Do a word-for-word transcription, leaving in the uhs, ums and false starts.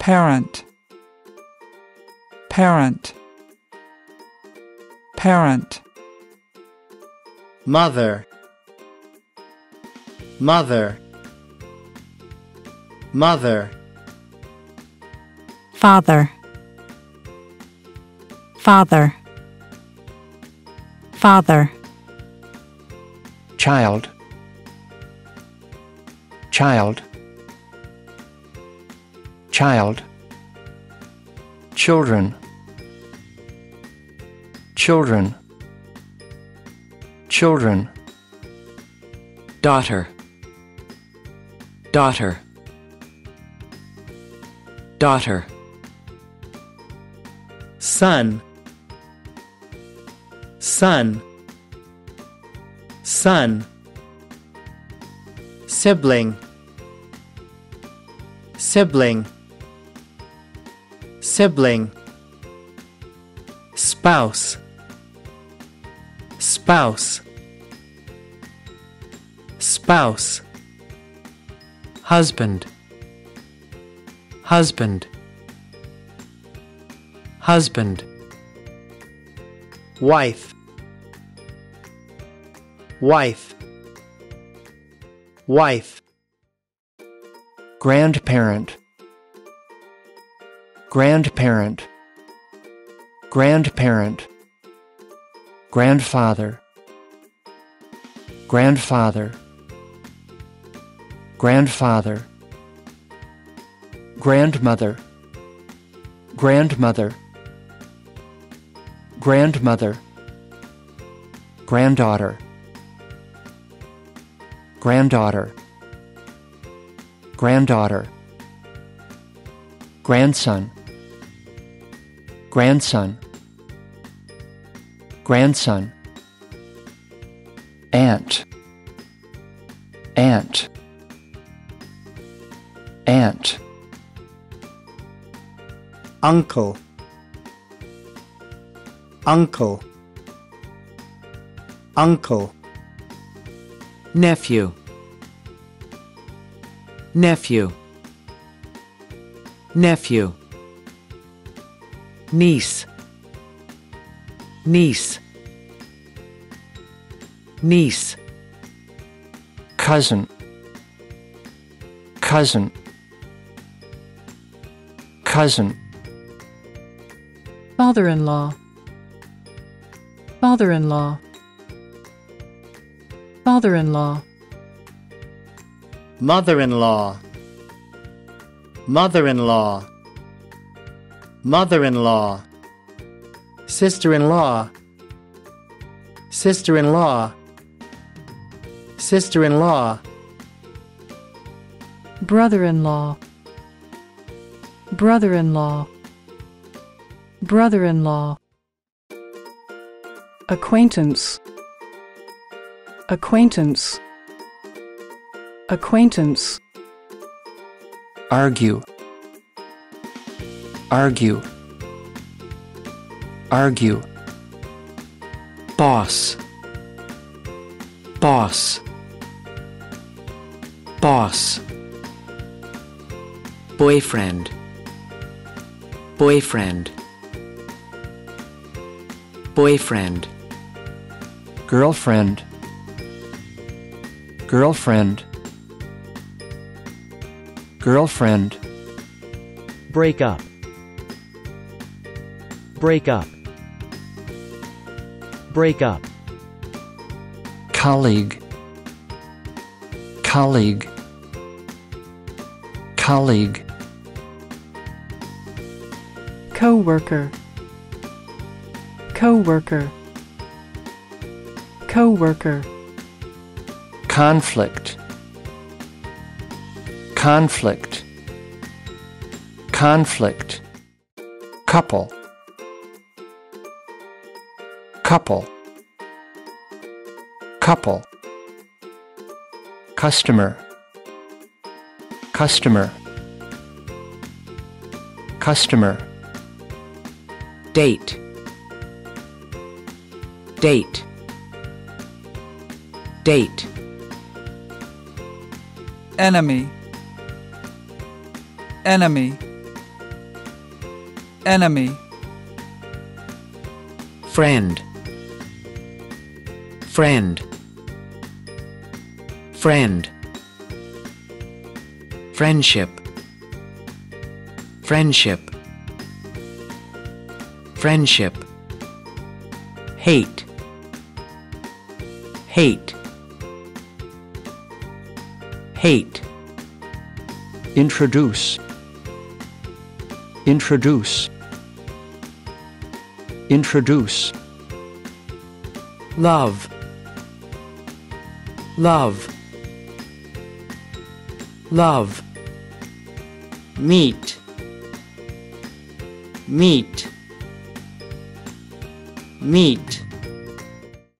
parent, parent, parent. Mother, mother, mother. Father, father, father. Child, child, child. Children, children, children. Daughter, daughter, daughter. Son, son, son. Sibling, sibling, sibling. Spouse, spouse, spouse. Husband, husband, husband. Wife, wife, wife. Grandparent, grandparent, grandparent. Grandfather, grandfather, grandfather. Grandmother, grandmother, grandmother. Granddaughter, granddaughter, granddaughter. Grandson, grandson, grandson. Aunt, aunt, aunt. Uncle, uncle, uncle. Nephew, nephew, nephew. Niece, niece, niece. Cousin, cousin, cousin. Father-in-law, father-in-law, father-in-law. Mother-in-law, mother-in-law, mother-in-law. Sister-in-law, sister-in-law, sister-in-law. Brother-in-law, brother-in-law, brother-in-law. Acquaintance, acquaintance, acquaintance. Argue, argue, argue. Boss, boss, boss. Boyfriend, boyfriend, boyfriend. Girlfriend, girlfriend, girlfriend. Break up, break up, break up. Colleague, colleague, colleague. Co-worker, co-worker, co-worker. Conflict, conflict, conflict. Couple, couple, couple. Customer, customer, customer. Date, date, date. Enemy, enemy, enemy, friend, friend, friend, friendship, friendship, friendship, hate, hate, hate, introduce, introduce, introduce, love, love, love, meet, meet, meet,